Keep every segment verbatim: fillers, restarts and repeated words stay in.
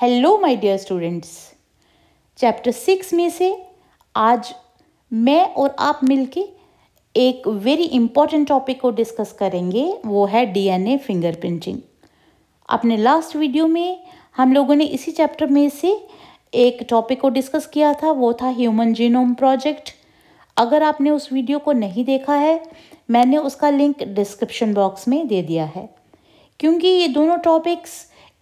Hello my dear students, chapter six में से आज मैं और आप मिलके एक वेरी इम्पॉर्टेंट टॉपिक को डिस्कस करेंगे, वो है डीएनए फिंगरप्रिंटिंग। अपने लास्ट वीडियो में हम लोगों ने इसी चैप्टर में से एक टॉपिक को डिस्कस किया था, वो था ह्यूमन जीनोम प्रोजेक्ट। अगर आपने उस वीडियो को नहीं देखा है, मैंने उसका लिंक डिस्क्रिप्शन बॉक्स में दे दिया है, क्योंकि ये दोनों टॉपिक्स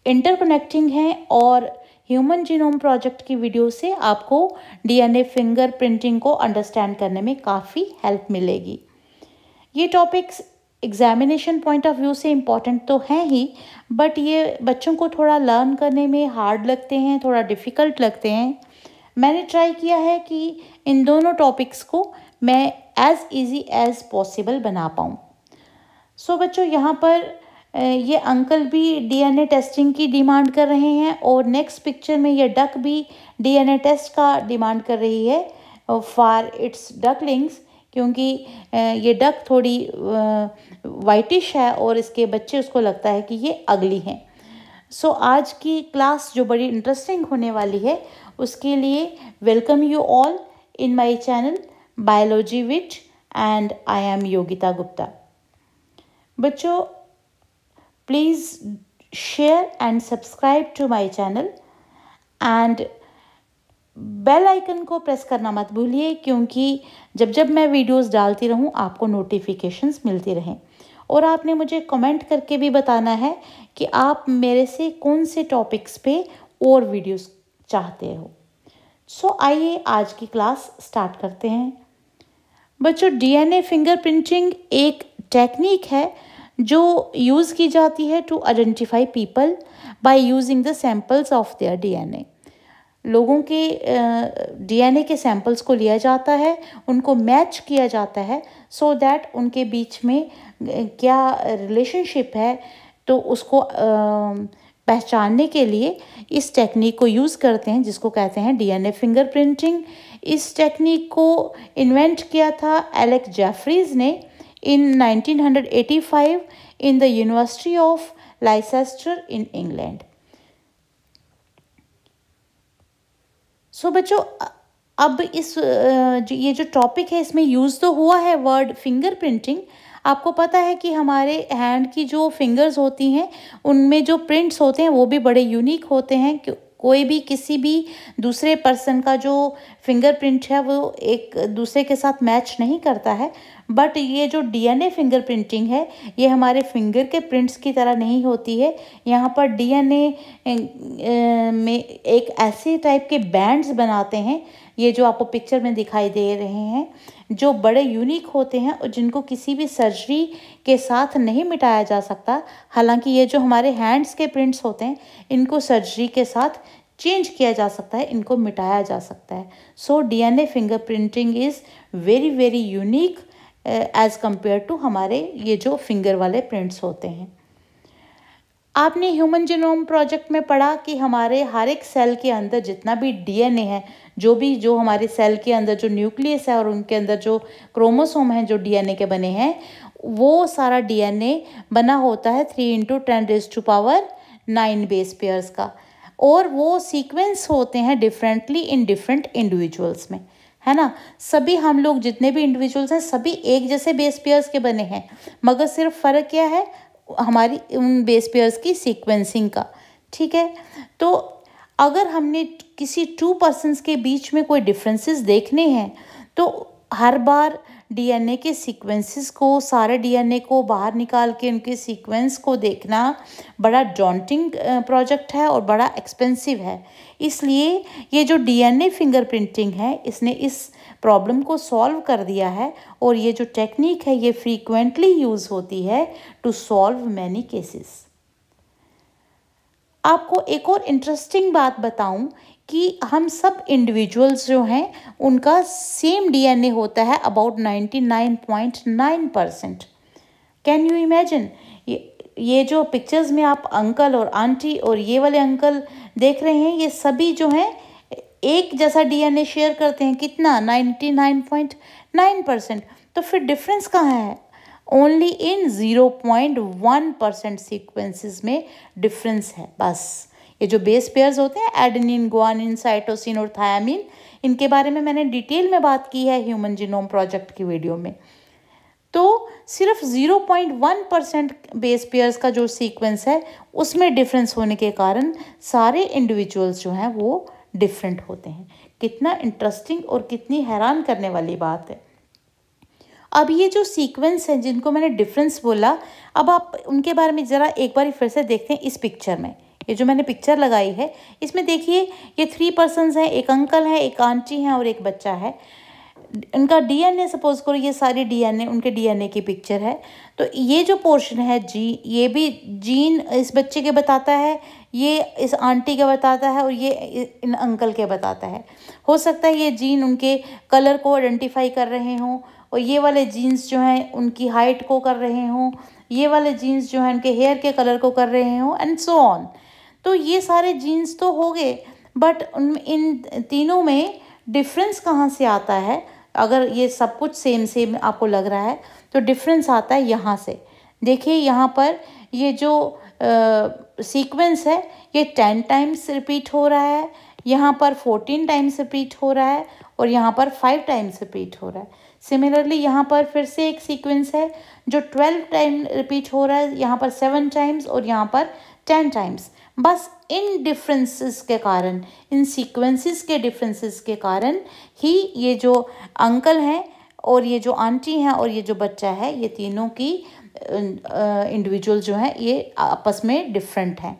इंटरकनेक्टिंग हैं और ह्यूमन जीनोम प्रोजेक्ट की वीडियो से आपको डीएनए फिंगर प्रिंटिंग को अंडरस्टैंड करने में काफ़ी हेल्प मिलेगी। ये topics examination point of view से इम्पॉर्टेंट तो हैं ही, बट ये बच्चों को थोड़ा लर्न करने में हार्ड लगते हैं, थोड़ा डिफ़िकल्ट लगते हैं। मैंने ट्राई किया है कि इन दोनों टॉपिक्स को मैं एज़ ईजी एज़ पॉसिबल बना पाऊँ। सो so, बच्चों, यहाँ पर ये अंकल भी डीएनए टेस्टिंग की डिमांड कर रहे हैं और नेक्स्ट पिक्चर में ये डक भी डीएनए टेस्ट का डिमांड कर रही है फॉर इट्स डकलिंग्स, क्योंकि ये डक थोड़ी वाइटिश है और इसके बच्चे उसको लगता है कि ये अगली हैं। सो so, आज की क्लास जो बड़ी इंटरेस्टिंग होने वाली है, उसके लिए welcome you all in my channel biology with, and I am Yogita Gupta. बच्चों, please share and subscribe to my channel and bell icon को press करना मत भूलिए, क्योंकि जब जब मैं videos डालती रहूँ आपको notifications मिलती रहें। और आपने मुझे comment करके भी बताना है कि आप मेरे से कौन से topics पे और videos चाहते हो। सो आइए आज की class start करते हैं। बच्चों, D N A fingerprinting एक technique है जो यूज़ की जाती है to identify people by using the samples of their DNA. लोगों के डीएनए के सैम्पल्स को लिया जाता है, उनको मैच किया जाता है, सो so दैट उनके बीच में क्या रिलेशनशिप है तो उसको पहचानने के लिए इस टेक्निक को यूज़ करते हैं, जिसको कहते हैं डीएनए फिंगरप्रिंटिंग। इस टेक्निक को इन्वेंट किया था एलेक जेफरीज ने in nineteen eighty-five in the University of Leicester in England. So बच्चों, अब इस जो ये जो टॉपिक है, इसमें यूज़ तो हुआ है वर्ड फिंगर प्रिंटिंग। आपको पता है कि हमारे हैंड की जो फिंगर्स होती हैं उनमें जो प्रिंट्स होते हैं वो भी बड़े यूनिक होते हैं। कोई भी किसी भी दूसरे पर्सन का जो फिंगरप्रिंट है वो एक दूसरे के साथ मैच नहीं करता है, बट ये जो डीएनए फिंगरप्रिंटिंग है ये हमारे फिंगर के प्रिंट्स की तरह नहीं होती है। यहाँ पर डीएनए में एक ऐसे टाइप के बैंड्स बनाते हैं, ये जो आपको पिक्चर में दिखाई दे रहे हैं, जो बड़े यूनिक होते हैं और जिनको किसी भी सर्जरी के साथ नहीं मिटाया जा सकता। हालांकि ये जो हमारे हैंड्स के प्रिंट्स होते हैं इनको सर्जरी के साथ चेंज किया जा सकता है, इनको मिटाया जा सकता है। So DNA finger printing is very very unique as compare to हमारे ये जो फिंगर वाले प्रिंट्स होते हैं। आपने ह्यूमन जीनोम प्रोजेक्ट में पढ़ा कि हमारे हर एक सेल के अंदर जितना भी डीएनए है, जो भी जो हमारे सेल के अंदर जो न्यूक्लियस है और उनके अंदर जो क्रोमोसोम हैं जो डीएनए के बने हैं, वो सारा डीएनए बना होता है three into ten raise to power nine base pairs का, और वो सीक्वेंस होते हैं डिफरेंटली इन डिफरेंट इंडिविजुअल्स में, है ना। सभी हम लोग जितने भी इंडिविजुअल्स हैं सभी एक जैसे बेस पेयर्स के बने हैं, मगर सिर्फ फ़र्क क्या है हमारी उन बेस पेयर्स की सीक्वेंसिंग का, ठीक है। तो अगर हमने किसी टू पर्सन्स के बीच में कोई डिफरेंसेस देखने हैं तो हर बार डीएनए के सीक्वेंसेस को, सारे डीएनए को बाहर निकाल के उनके सीक्वेंस को देखना बड़ा डॉन्टिंग प्रोजेक्ट है और बड़ा एक्सपेंसिव है। इसलिए ये जो डीएनए फिंगरप्रिंटिंग है इसने इस प्रॉब्लम को सॉल्व कर दिया है, और ये जो टेक्निक है ये फ्रीक्वेंटली यूज़ होती है टू सॉल्व मैनी केसेस। आपको एक और इंटरेस्टिंग बात बताऊं कि हम सब इंडिविजुअल्स जो हैं उनका सेम डीएनए होता है about ninety nine point nine percent. Can you imagine, ये जो पिक्चर्स में आप अंकल और आंटी और ये वाले अंकल देख रहे हैं, ये सभी जो हैं एक जैसा डीएनए शेयर करते हैं, कितना, ninety nine point nine percent. तो फिर डिफरेंस कहाँ है? Only in zero point one percent sequences में डिफरेंस है, बस। ये जो बेस पेयर्स होते हैं एडेनिन, गुआनिन, साइटोसिन और थायामिन, इनके बारे में मैंने डिटेल में बात की है ह्यूमन जीनोम प्रोजेक्ट की वीडियो में। तो सिर्फ zero point one percent base pairs का जो सीक्वेंस है उसमें डिफरेंस होने के कारण सारे इंडिविजुअल्स जो हैं वो डिफरेंट होते हैं। कितना इंटरेस्टिंग और कितनी हैरान करने वाली बात है। अब ये जो सीक्वेंस हैं जिनको मैंने डिफरेंस बोला, अब आप उनके बारे में ज़रा एक बार फिर से देखते हैं इस पिक्चर में। ये जो मैंने पिक्चर लगाई है इसमें देखिए ये थ्री पर्सन्स हैं, एक अंकल है, एक आंटी हैं और एक बच्चा है। उनका डीएनए, सपोज करो ये सारी डीएनए, उनके डीएनए की पिक्चर है। तो ये जो पोर्शन है जी, ये भी जीन इस बच्चे के बताता है, ये इस आंटी के बताता है और ये इन अंकल के बताता है। हो सकता है ये जीन उनके कलर को आइडेंटिफाई कर रहे हों और ये वाले जीन्स जो हैं उनकी हाइट को कर रहे हों, ये वाले जीन्स जो हैं उनके हेयर के कलर को कर रहे हों एंड सो ऑन। तो ये सारे जीन्स तो हो गए, बट उन इन तीनों में डिफरेंस कहाँ से आता है? अगर ये सब कुछ सेम सेम आपको लग रहा है तो डिफरेंस आता है यहाँ से। देखिए यहाँ पर ये जो सीक्वेंस है ये टेन टाइम्स रिपीट हो रहा है, यहाँ पर फोर्टीन टाइम्स रिपीट हो रहा है और यहाँ पर फाइव टाइम्स रिपीट हो रहा है। सिमिलरली यहाँ पर फिर से एक सीक्वेंस है जो ट्वेल्व टाइम रिपीट हो रहा है, यहाँ पर सेवन टाइम्स और यहाँ पर टेन टाइम्स। बस इन डिफरेंसेस के कारण, इन सीक्वेंसेस के डिफरेंसेस के कारण ही ये जो अंकल हैं और ये जो आंटी हैं और ये जो बच्चा है, ये तीनों की इंडिविजुअल जो हैं ये आपस में डिफरेंट हैं।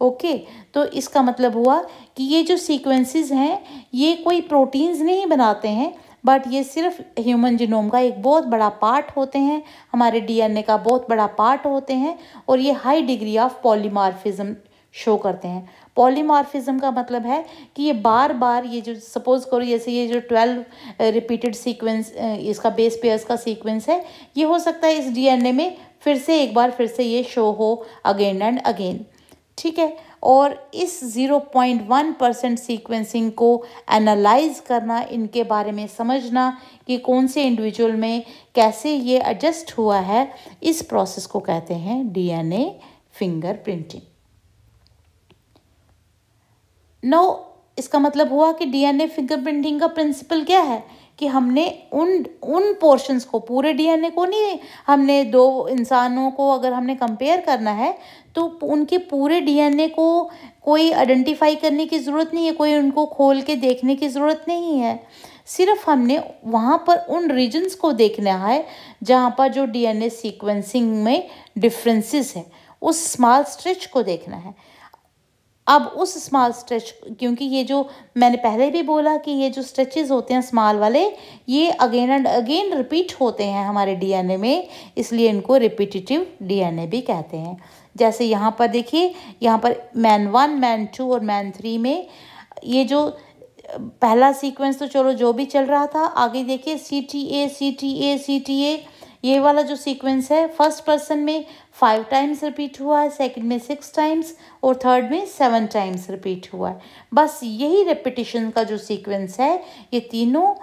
ओके, तो इसका मतलब हुआ कि ये जो सीक्वेंसेस हैं ये कोई प्रोटीन्स नहीं बनाते हैं, बट ये सिर्फ ह्यूमन जीनोम का एक बहुत बड़ा पार्ट होते हैं, हमारे डीएनए का बहुत बड़ा पार्ट होते हैं और ये high degree of polymorphism show करते हैं। पॉलीमॉर्फिज्म का मतलब है कि ये बार बार, ये जो सपोज करो जैसे ये जो ट्वेल्व रिपीटेड सीक्वेंस इसका बेस पेयर्स का सीक्वेंस है, ये हो सकता है इस डीएनए में फिर से एक बार फिर से ये शो हो अगेन एंड अगेन। ठीक है, और इस zero point one percent sequencing को एनालाइज करना, इनके बारे में समझना कि कौन से इंडिविजुअल में कैसे ये एडजस्ट हुआ है, इस प्रोसेस को कहते हैं डीएनए फिंगर प्रिंटिंग। नो, इसका मतलब हुआ कि डीएनए फिंगर प्रिंटिंग का प्रिंसिपल क्या है कि हमने उन उन पोर्शंस को, पूरे डीएनए को नहीं, हमने दो इंसानों को अगर हमने कंपेयर करना है तो उनके पूरे डीएनए को कोई आइडेंटिफाई करने की ज़रूरत नहीं है, कोई उनको खोल के देखने की ज़रूरत नहीं है। सिर्फ हमने वहाँ पर उन रीजन्स को देखना है जहाँ पर जो डीएनए सीक्वेंसिंग में डिफरेंसेस है, उस स्मॉल स्ट्रेच को देखना है। अब उस स्मॉल स्ट्रेच, क्योंकि ये जो मैंने पहले भी बोला कि ये जो स्ट्रेचेस होते हैं स्मॉल वाले, ये अगेन एंड अगेन रिपीट होते हैं हमारे डीएनए में, इसलिए इनको रिपीटिटिव डीएनए भी कहते हैं। जैसे यहाँ पर देखिए, यहाँ पर मैन वन, मैन टू और मैन थ्री में ये जो पहला सीक्वेंस तो चलो जो भी चल रहा था, आगे देखिए C T A C T A C T A ये वाला जो सीक्वेंस है फर्स्ट पर्सन में फाइव टाइम्स रिपीट हुआ है, सेकंड में सिक्स टाइम्स और थर्ड में सेवन टाइम्स रिपीट हुआ है। बस यही रिपीटिशन का जो सीक्वेंस है ये तीनों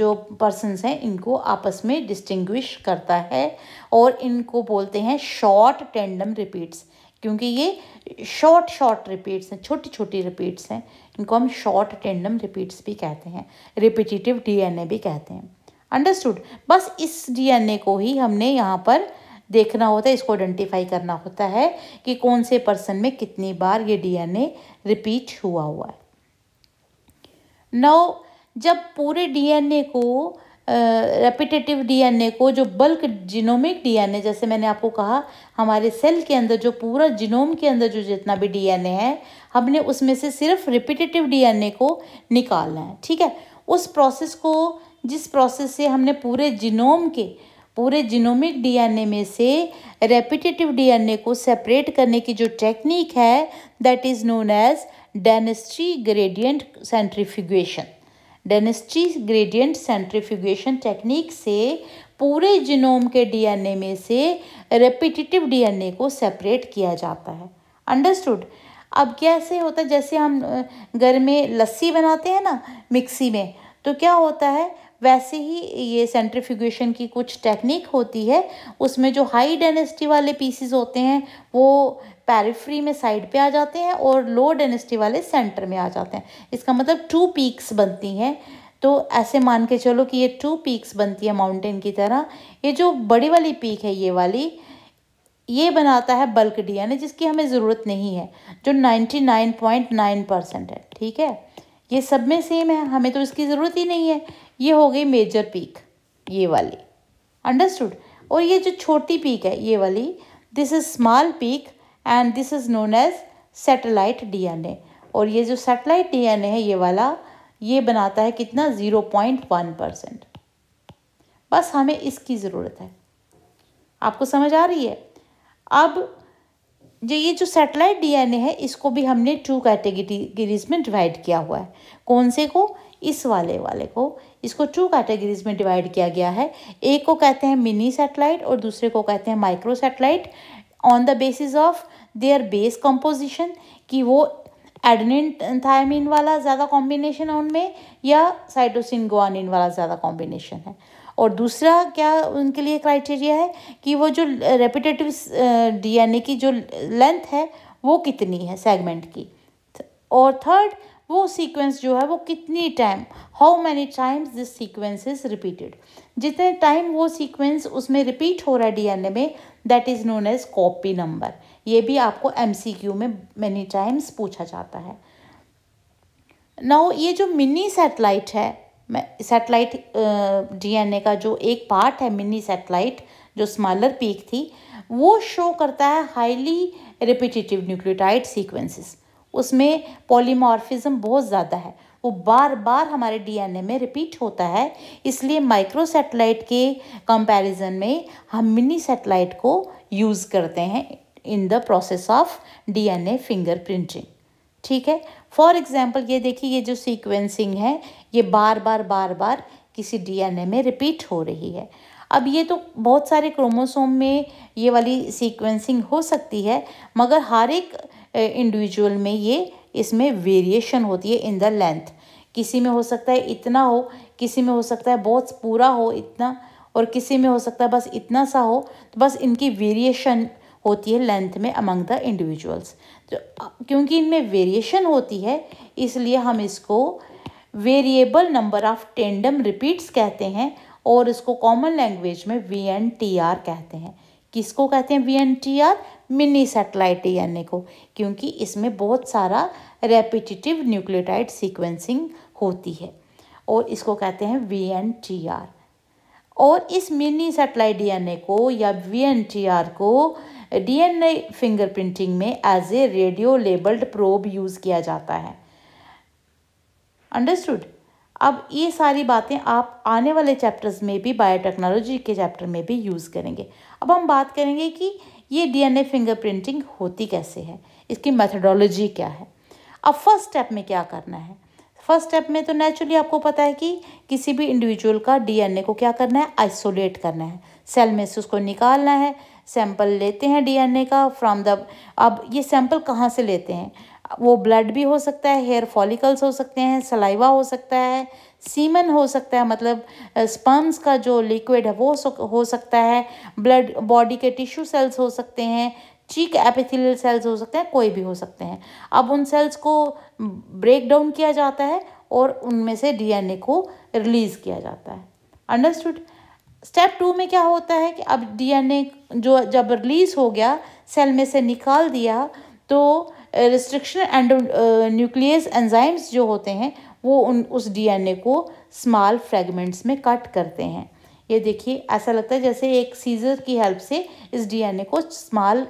जो पर्सन्स हैं इनको आपस में डिस्टिंग्विश करता है और इनको बोलते हैं शॉर्ट टेंडम रिपीट्स, क्योंकि ये शॉर्ट शॉर्ट रिपीट्स हैं, छोटी छोटी रिपीट्स हैं, इनको हम शॉर्ट टेंडम रिपीट्स भी कहते हैं, रिपीटिटिव डीएनए भी कहते हैं। अंडरस्टूड। बस इस डीएनए को ही हमने यहाँ पर देखना होता है, इसको आइडेंटिफाई करना होता है कि कौन से पर्सन में कितनी बार ये डीएनए रिपीट हुआ हुआ है। नाउ जब पूरे डीएनए को, रेपिटेटिव uh, डीएनए को, जो बल्क जीनोमिक डीएनए, जैसे मैंने आपको कहा हमारे सेल के अंदर जो पूरा जीनोम के अंदर जो जितना भी डीएनए है, हमने उसमें से सिर्फ रिपीटेटिव डीएनए को निकालना है। ठीक है, उस प्रोसेस को, जिस प्रोसेस से हमने पूरे जीनोम के, पूरे जीनोमिक डीएनए में से रेपिटेटिव डीएनए को सेपरेट करने की जो टेक्निक है, that is known as density gradient centrifugation. Density gradient centrifugation technique से पूरे जीनोम के डीएनए में से रेपिटेटिव डीएनए को सेपरेट किया जाता है। अंडरस्टूड। अब कैसे होता है, जैसे हम घर में लस्सी बनाते हैं ना मिक्सी में, तो क्या होता है वैसे ही ये सेंट्रीफ्यूगेशन की कुछ टेक्निक होती है, उसमें जो हाई डेंसिटी वाले पीसीज होते हैं वो पैरिफ्री में साइड पे आ जाते हैं और लो डेंसिटी वाले सेंटर में आ जाते हैं। इसका मतलब टू पीक्स बनती हैं, तो ऐसे मान के चलो कि ये टू पीक्स बनती है माउंटेन की तरह। ये जो बड़ी वाली पीक है ये वाली, ये बनाता है बल्क डीएनए जिसकी हमें ज़रूरत नहीं है, जो निन्यानवे पॉइंट नाइन परसेंट है। ठीक है, ये सब में सेम है, हमें तो इसकी ज़रूरत ही नहीं है। ये हो गई मेजर पीक, ये वाली, अंडरस्टूड। और ये जो छोटी पीक है ये वाली, this is small peak and this is known as satellite DNA. और ये जो सैटेलाइट डीएनए है ये वाला, ये बनाता है कितना, ज़ीरो पॉइंट वन परसेंट। बस हमें इसकी ज़रूरत है। आपको समझ आ रही है? अब जो ये जो सैटेलाइट डीएनए है इसको भी हमने टू कैटेगरीज में डिवाइड किया हुआ है। कौन से को? इस वाले वाले को। इसको टू कैटेगरीज में डिवाइड किया गया है। एक को कहते हैं मिनी सैटेलाइट और दूसरे को कहते हैं micro satellite, on the basis of their base composition, कि वो एडेनिन थायमिन वाला ज़्यादा कॉम्बिनेशन है उनमें या साइटोसिन गुआनिन वाला ज़्यादा कॉम्बिनेशन है। और दूसरा क्या उनके लिए क्राइटेरिया है कि वो जो रेपिटेटिव डीएनए की जो लेंथ है वो कितनी है सेगमेंट की, और थर्ड वो सीक्वेंस जो है वो कितनी time, how many times this sequence is repeated, जितने टाइम वो सीक्वेंस उसमें रिपीट हो रहा है डीएनए में, that is known as copy number. ये भी आपको एमसीक्यू में मैनी टाइम्स पूछा जाता है। नाउ ये जो मिनी सैटेलाइट है, सैटेलाइट डीएनए का जो एक पार्ट है मिनी सैटेलाइट, जो स्मॉलर पीक थी, वो शो करता है हाईली रिपीटेटिव न्यूक्लियोटाइड सीक्वेंसेस। उसमें पॉलीमॉर्फिज्म बहुत ज़्यादा है, वो बार बार हमारे डीएनए में रिपीट होता है। इसलिए माइक्रोसैटेलाइट के कंपैरिजन में हम मिनी सैटेलाइट को यूज़ करते हैं in the process of DNA finger printing. ठीक है, फॉर एग्जाम्पल ये देखिए, ये जो सीक्वेंसिंग है ये बार बार बार बार किसी डीएनए में रिपीट हो रही है। अब ये तो बहुत सारे क्रोमोसोम में ये वाली सीक्वेंसिंग हो सकती है, मगर हर एक इंडिविजुअल में ये इसमें वेरिएशन होती है इन द लेंथ। किसी में हो सकता है इतना हो, किसी में हो सकता है बहुत पूरा हो इतना, और किसी में हो सकता है बस इतना सा हो। तो बस इनकी वेरिएशन होती है लेंथ में अमंग द इंडिविजुअल्स। तो क्योंकि इनमें वेरिएशन होती है इसलिए हम इसको variable number of tandem repeats कहते हैं, और इसको कॉमन लैंग्वेज में वी एन टी आर कहते हैं। किसको कहते हैं V N T R? Mini satellite DNA को, क्योंकि इसमें बहुत सारा रेपिटेटिव न्यूक्लियोटाइड सीक्वेंसिंग होती है, और इसको कहते हैं वी एन टी आर। और इस मिनी सैटेलाइट डीएनए को या वी एन टी आर को डीएनए फिंगरप्रिंटिंग में as a radio labelled probe use किया जाता है। अंडरस्टूड? अब ये सारी बातें आप आने वाले चैप्टर्स में भी, बायोटेक्नोलॉजी के चैप्टर में भी यूज़ करेंगे। अब हम बात करेंगे कि ये डीएनए फिंगरप्रिंटिंग होती कैसे है, इसकी मेथडोलॉजी क्या है। अब फर्स्ट स्टेप में क्या करना है? फर्स्ट स्टेप में तो नेचुरली आपको पता है कि किसी भी इंडिविजुअल का डीएनए को क्या करना है, आइसोलेट करना है, सेल में से उसको निकालना है। सैंपल लेते हैं डीएनए का फ्रॉम द, अब ये सैंपल कहाँ से लेते हैं? वो ब्लड भी हो सकता है, हेयर फॉलिकल्स हो सकते हैं, सलाइवा हो सकता है, सीमन हो सकता है, मतलब स्पर्म्स का जो लिक्विड है वो हो सकता है, ब्लड बॉडी के टिश्यू सेल्स हो सकते हैं, चीक एपिथेलियल सेल्स हो सकते हैं, कोई भी हो सकते हैं। अब उन सेल्स को ब्रेक डाउन किया जाता है और उनमें से डीएनए को रिलीज़ किया जाता है। अंडरस्टूड? स्टेप टू में क्या होता है कि अब डीएनए जो जब रिलीज़ हो गया, सेल में से निकाल दिया, तो रिस्ट्रिक्शन एंडोन्यूक्लियस एंजाइम्स जो होते हैं वो उन उस डीएनए को स्मॉल फ्रेगमेंट्स में कट करते हैं। ये देखिए, ऐसा लगता है जैसे एक सीजर की हेल्प से इस डीएनए को स्मॉल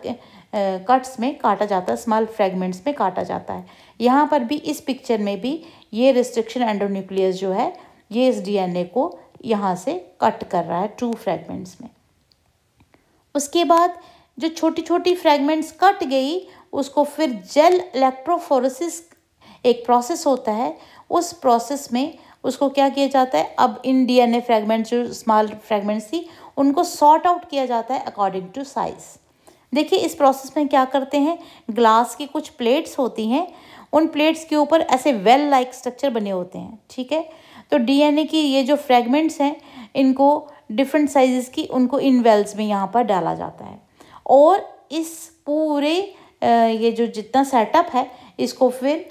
कट्स में काटा जाता है, स्मॉल फ्रेगमेंट्स में काटा जाता है। यहाँ पर भी, इस पिक्चर में भी, ये रिस्ट्रिक्शन एंडोन्यूक्लियस जो है ये इस डीएनए को यहाँ से कट कर रहा है टू फ्रेगमेंट्स में। उसके बाद जो छोटी छोटी फ्रेगमेंट्स कट गई उसको फिर जेल इलेक्ट्रोफोरेसिस एक प्रोसेस होता है, उस प्रोसेस में उसको क्या किया जाता है, अब इन डीएनए फ्रेगमेंट्स जो स्मॉल फ्रेगमेंट्स थी उनको सॉर्ट आउट किया जाता है अकॉर्डिंग टू साइज। देखिए, इस प्रोसेस में क्या करते हैं, ग्लास की कुछ प्लेट्स होती हैं, उन प्लेट्स के ऊपर ऐसे वेल लाइक स्ट्रक्चर बने होते हैं। ठीक है, तो डीएनए की ये जो फ्रेगमेंट्स हैं इनको डिफरेंट साइजेस की उनको इनवेल्स में यहाँ पर डाला जाता है और इस पूरे ये जो जितना सेटअप है इसको फिर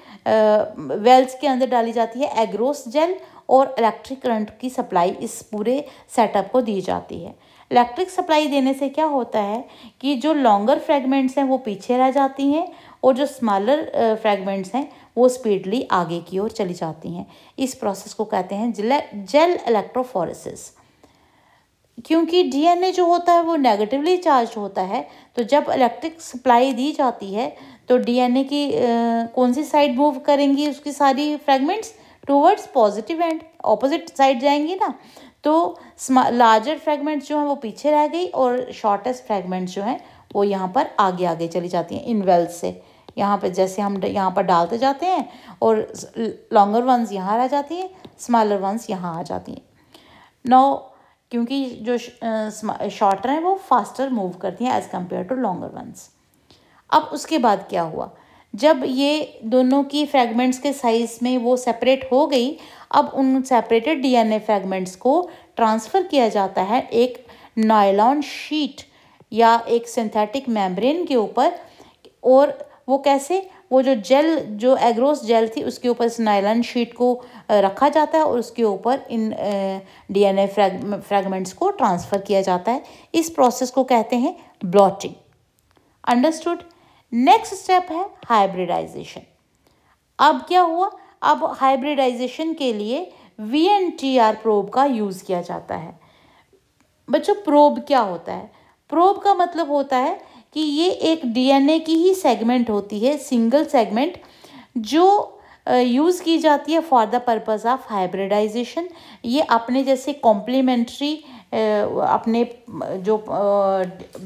वेल्स के अंदर डाली जाती है एगरोस जेल और इलेक्ट्रिक करंट की सप्लाई इस पूरे सेटअप को दी जाती है। इलेक्ट्रिक सप्लाई देने से क्या होता है कि जो लॉन्गर फ्रेगमेंट्स हैं वो पीछे रह जाती हैं और जो स्मॉलर फ्रेगमेंट्स हैं वो स्पीडली आगे की ओर चली जाती हैं। इस प्रोसेस को कहते हैं जेल इलेक्ट्रोफोरेसिस। क्योंकि डीएनए जो होता है वो नेगेटिवली चार्ज होता है तो जब इलेक्ट्रिक सप्लाई दी जाती है तो डीएनए की आ, कौन सी साइड मूव करेंगी, उसकी सारी fragments towards positive end opposite side जाएंगी ना, तो लार्जर फ्रेगमेंट्स जो हैं वो पीछे रह गई और शॉर्टेस्ट फ्रेगमेंट्स जो हैं वो यहाँ पर आगे आगे चली जाती हैं इनवेल्स से। यहाँ पर जैसे हम यहाँ पर डालते जाते हैं और लॉन्गर वंस यहाँ रह जाती हैं, स्मॉलर वंस यहाँ आ जाती हैं। नौ क्योंकि जो शॉर्टर हैं वो फास्टर मूव करती हैं as compare to longer ones. अब उसके बाद क्या हुआ, जब ये दोनों की फ्रेगमेंट्स के साइज़ में वो सेपरेट हो गई, अब उन सेपरेटेड डीएनए फ्रेगमेंट्स को ट्रांसफ़र किया जाता है एक नायलॉन शीट या एक सिंथेटिक मेम्ब्रेन के ऊपर। और वो कैसे, वो जो जेल जो एग्रोस जेल थी उसके ऊपर इस नायलॉन शीट को रखा जाता है और उसके ऊपर इन डीएनए फ्रेगमेंट्स को ट्रांसफ़र किया जाता है। इस प्रोसेस को कहते हैं ब्लॉटिंग। अंडरस्टूड। नेक्स्ट स्टेप है हाइब्रिडाइजेशन। अब क्या हुआ, अब हाइब्रिडाइजेशन के लिए V N T R probe का यूज़ किया जाता है। बच्चों प्रोब क्या होता है? प्रोब का मतलब होता है कि ये एक डीएनए की ही सेगमेंट होती है, सिंगल सेगमेंट, जो यूज़ की जाती है for the purpose of hybridisation. ये अपने जैसे कॉम्प्लीमेंट्री अपने जो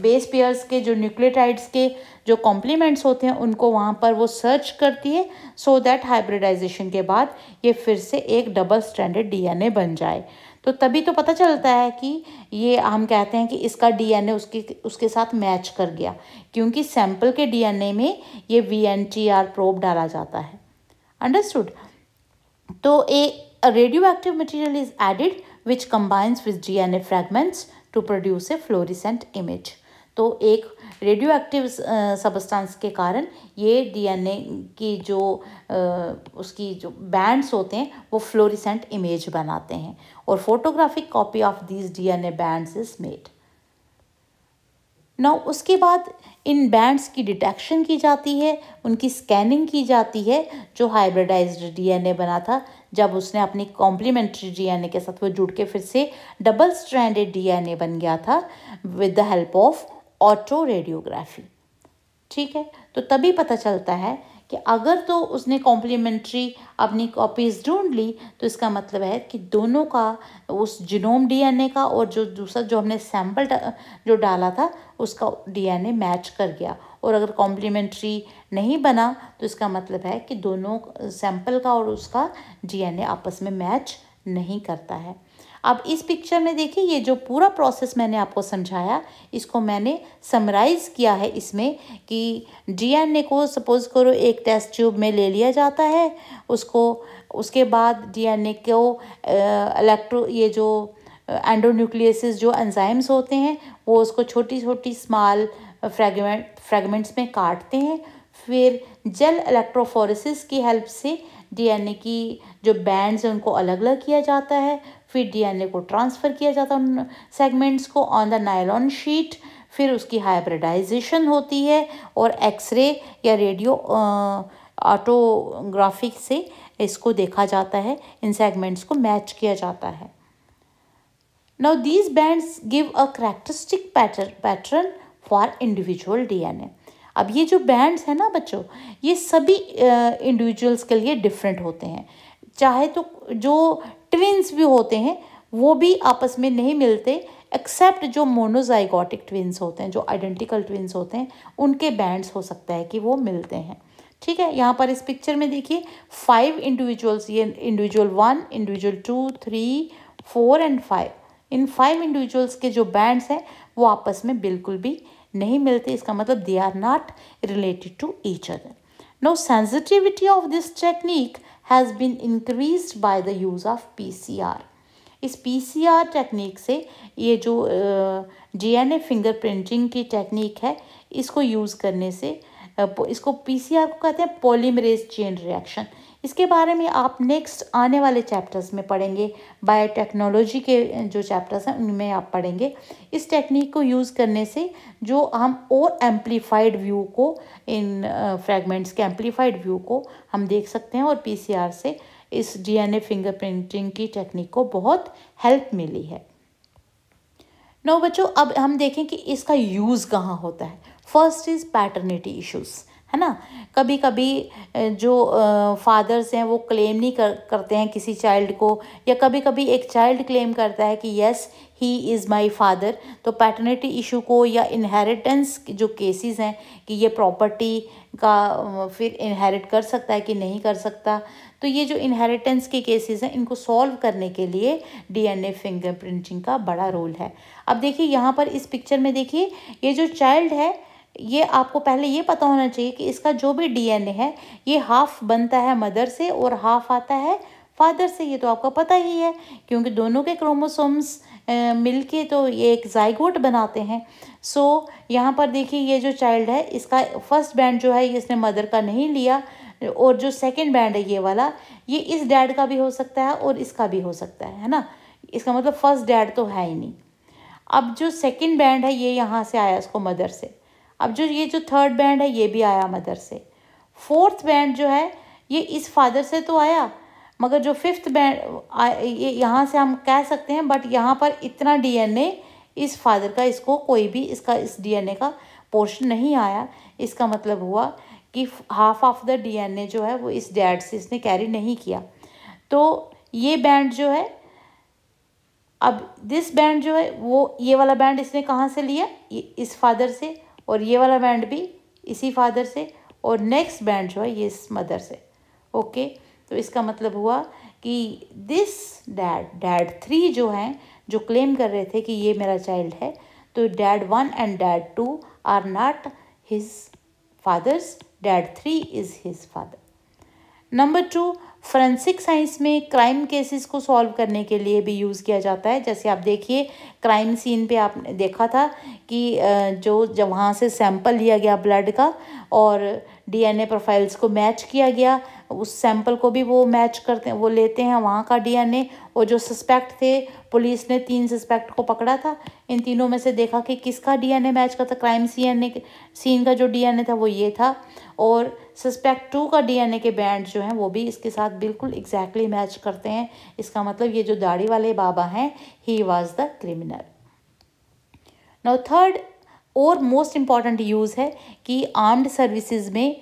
बेस पेयर्स के जो न्यूक्लियोटाइड्स के जो कॉम्प्लीमेंट्स होते हैं उनको वहाँ पर वो सर्च करती है सो दैट हाइब्रिडाइजेशन के बाद ये फिर से एक डबल स्ट्रैंडेड डीएनए बन जाए। तो तभी तो पता चलता है कि ये हम कहते हैं कि इसका डीएनए उसके उसके साथ मैच कर गया, क्योंकि सैंपल के डीएनए में ये वीएनटीआर प्रोब डाला जाता है। अंडरस्टूड। तो a radio active material is added which combines with D N A fragments to produce a fluorescent image. तो एक रेडियोएक्टिव सबस्टांस के कारण ये डीएनए की जो उसकी जो बैंड्स होते हैं वो फ्लोरिसेंट इमेज बनाते हैं और photographic copy of these DNA bands is made. Now उसके बाद इन बैंड्स की डिटेक्शन की जाती है, उनकी स्कैनिंग की जाती है। जो हाइब्रिडाइज्ड डीएनए बना था जब उसने अपनी कॉम्प्लीमेंट्री डीएनए के साथ वो जुड़ के फिर से डबल स्ट्रैंडेड डीएनए बन गया था with the help of autoradiography. ठीक है, तो तभी पता चलता है कि अगर तो उसने कॉम्प्लीमेंट्री अपनी कॉपीज़ ढूंढ ली तो इसका मतलब है कि दोनों का उस जीनोम डीएनए का और जो दूसरा जो हमने सैंपल जो डाला था उसका डीएनए मैच कर गया। और अगर कॉम्प्लीमेंट्री नहीं बना तो इसका मतलब है कि दोनों सैंपल का और उसका डीएनए आपस में मैच नहीं करता है। अब इस पिक्चर में देखिए, ये जो पूरा प्रोसेस मैंने आपको समझाया इसको मैंने समराइज़ किया है इसमें कि डीएनए को सपोज़ करो एक टेस्ट ट्यूब में ले लिया जाता है, उसको उसके बाद डीएनए को इलेक्ट्रो ये जो एंडोन्यूक्लियसिस जो एंजाइम्स होते हैं वो उसको छोटी छोटी स्मॉल फ्रेगमेंट फ्रेगमेंट्स में काटते हैं। फिर जेल इलेक्ट्रोफोरेसिस की हेल्प से डीएनए की जो बैंड्स हैं उनको अलग अलग किया जाता है। फिर डीएनए को ट्रांसफ़र किया जाता है उन सेगमेंट्स को ऑन द नायलॉन शीट। फिर उसकी हाइब्रिडाइजेशन होती है और एक्सरे या रेडियो ऑटोग्राफी से इसको देखा जाता है, इन सेगमेंट्स को मैच किया जाता है। Now these bands give a characteristic pattern pattern for individual DNA. अब ये जो बैंड्स हैं ना बच्चों, ये सभी इंडिविजुअल्स के लिए डिफरेंट होते हैं। चाहे तो जो ट्विन्स भी होते हैं वो भी आपस में नहीं मिलते, एक्सेप्ट जो मोनोजाइगोटिक ट्विन्स होते हैं, जो आइडेंटिकल ट्विन्स होते हैं, उनके बैंड्स हो सकता है कि वो मिलते हैं। ठीक है, यहाँ पर इस पिक्चर में देखिए फाइव इंडिविजुअल्स, ये individual one, individual two, three, four and five. इन फाइव इंडिविजुअल्स के जो बैंड्स हैं वो आपस में बिल्कुल भी नहीं मिलते, इसका मतलब they are not related to each other. Now sensitivity of this technique has been increased by the use of P C R. इस P C R टेक्निक से ये जो D N A finger printing की technique है, इसको use करने से, इसको P C R को कहते हैं पॉलीमरेज चेन रिएक्शन. इसके बारे में आप नेक्स्ट आने वाले चैप्टर्स में पढ़ेंगे. बायोटेक्नोलॉजी के जो चैप्टर्स हैं उनमें आप पढ़ेंगे. इस टेक्निक को यूज़ करने से जो हम और एम्पलीफाइड व्यू को इन फ्रैगमेंट्स के एम्पलीफाइड व्यू को हम देख सकते हैं और पीसीआर से इस डीएनए फिंगरप्रिंटिंग की टेक्निक को बहुत हेल्प मिली है. नो बच्चों, अब हम देखें कि इसका यूज़ कहाँ होता है. फर्स्ट इज़ पैटर्निटी इशूज़, है ना. कभी कभी जो फादर्स हैं वो क्लेम नहीं कर, करते हैं किसी चाइल्ड को, या कभी कभी एक चाइल्ड क्लेम करता है कि yes he is my father. तो पैटर्निटी इशू को या इनहेरिटेंस जो केसेस हैं कि ये प्रॉपर्टी का फिर इनहेरिट कर सकता है कि नहीं कर सकता, तो ये जो इनहेरिटेंस के केसेस हैं इनको सॉल्व करने के लिए डीएनए फिंगर प्रिंटिंग का बड़ा रोल है. अब देखिए यहाँ पर इस पिक्चर में देखिए, ये जो चाइल्ड है ये आपको पहले ये पता होना चाहिए कि इसका जो भी डीएनए है ये हाफ बनता है मदर से और हाफ आता है फादर से. ये तो आपको पता ही है क्योंकि दोनों के क्रोमोसोम्स मिलके तो ये एक जाइगोट बनाते हैं. सो so, यहाँ पर देखिए ये जो चाइल्ड है इसका फर्स्ट बैंड जो है इसने मदर का नहीं लिया, और जो सेकंड बैंड है ये वाला ये इस डैड का भी हो सकता है और इसका भी हो सकता है, है ना. इसका मतलब फर्स्ट डैड तो है ही नहीं. अब जो सेकंड बैंड है ये यहाँ से आया इसको मदर से. अब जो ये जो थर्ड बैंड है ये भी आया मदर से. फोर्थ बैंड जो है ये इस फादर से तो आया, मगर जो फिफ्थ बैंड ये यहाँ से हम कह सकते हैं, बट यहाँ पर इतना डीएनए इस फादर का इसको कोई भी इसका इस डीएनए का पोर्शन नहीं आया. इसका मतलब हुआ कि हाफ ऑफ द डीएनए जो है वो इस डैड से इसने कैरी नहीं किया. तो ये बैंड जो है, अब दिस बैंड जो है वो ये वाला बैंड इसने कहाँ से लिया, इस फादर से, और ये वाला बैंड भी इसी फादर से, और नेक्स्ट बैंड जो है ये इस मदर से. ओके, तो इसका मतलब हुआ कि दिस डैड डैड थ्री जो हैं जो क्लेम कर रहे थे कि ये मेरा चाइल्ड है, तो dad one and dad two are not his fathers, dad three is his father. Number two, forensic science में क्राइम केसेस को सॉल्व करने के लिए भी यूज़ किया जाता है. जैसे आप देखिए क्राइम सीन पे आपने देखा था कि जो जब वहाँ से सैंपल लिया गया ब्लड का और डीएनए प्रोफाइल्स को मैच किया गया, उस सैंपल को भी वो मैच करते हैं, वो लेते हैं वहाँ का डीएनए, और जो सस्पेक्ट थे पुलिस ने तीन सस्पेक्ट को पकड़ा था, इन तीनों में से देखा कि किसका डीएनए मैच करता. क्राइम सीन सीन का जो डीएनए था वो ये था, और सस्पेक्ट टू का डीएनए के बैंड जो हैं वो भी इसके साथ बिल्कुल एग्जैक्टली मैच करते हैं. इसका मतलब ये जो दाढ़ी वाले बाबा हैं, he was the criminal. Now third और मोस्ट इम्पॉर्टेंट यूज़ है कि आर्म्ड सर्विसेज में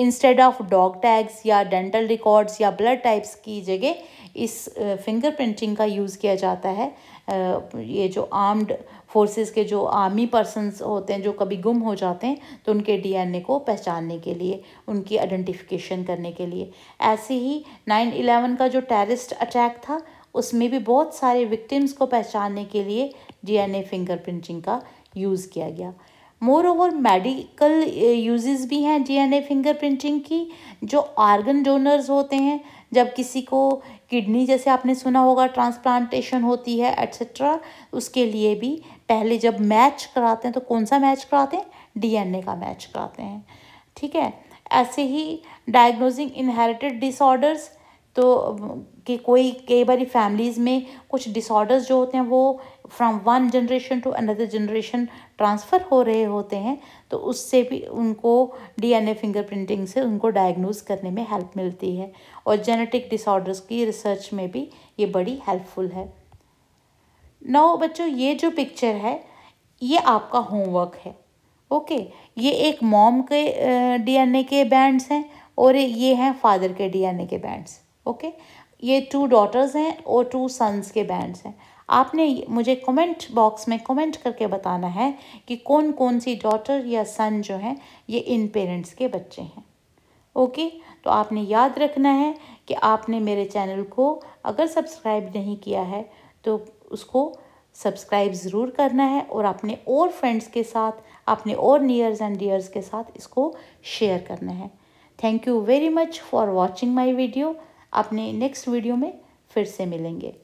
इंस्टेड ऑफ डॉग टैग्स या डेंटल रिकॉर्ड्स या ब्लड टाइप्स की जगह इस फिंगर uh, प्रिंटिंग का यूज़ किया जाता है. uh, ये जो आर्म्ड फोर्सेस के जो आर्मी पर्सन्स होते हैं जो कभी गुम हो जाते हैं, तो उनके डीएनए को पहचानने के लिए, उनकी आइडेंटिफिकेशन करने के लिए. ऐसे ही नाइन इलेवन का जो टेररिस्ट अटैक था उसमें भी बहुत सारे विक्टिम्स को पहचानने के लिए डीएनए फिंगर प्रिंटिंग का यूज़ किया गया. मोर ओवर मेडिकल यूजेस भी हैं डीएनए फिंगर प्रिंटिंग की. जो आर्गन डोनर्स होते हैं, जब किसी को किडनी, जैसे आपने सुना होगा, ट्रांसप्लांटेशन होती है एट्सेट्रा, उसके लिए भी पहले जब मैच कराते हैं तो कौन सा मैच कराते हैं, डीएनए का मैच कराते हैं, ठीक है. ऐसे ही डायग्नोजिंग इनहेरिटेड डिसऑर्डर्स, तो कि कोई कई बार फैमिलीज़ में कुछ डिसऑर्डर्स जो होते हैं वो from one generation to another generation transfer हो रहे होते हैं, तो उससे भी उनको डीएनए फिंगर प्रिंटिंग से उनको डायग्नोज़ करने में हेल्प मिलती है. और जेनेटिक डिसऑर्डर्स की रिसर्च में भी ये बड़ी हेल्पफुल है. नाउ बच्चों, ये जो पिक्चर है ये आपका होमवर्क है. ओके, ये एक मॉम के डीएनए के बैंड्स हैं और ये हैं फादर के डीएनए के बैंड्स. Okay okay? ये टू डॉटर्स हैं और टू सन्स के बैंड्स हैं. आपने मुझे कमेंट बॉक्स में कमेंट करके बताना है कि कौन कौन सी डॉटर या सन जो हैं ये इन पेरेंट्स के बच्चे हैं. Okay okay? तो आपने याद रखना है कि आपने मेरे चैनल को अगर सब्सक्राइब नहीं किया है तो उसको सब्सक्राइब ज़रूर करना है, और अपने और फ्रेंड्स के साथ, अपने और नियर्स एंड डियर्स के साथ इसको शेयर करना है. Thank you very much for watching my video. अपने नेक्स्ट वीडियो में फिर से मिलेंगे।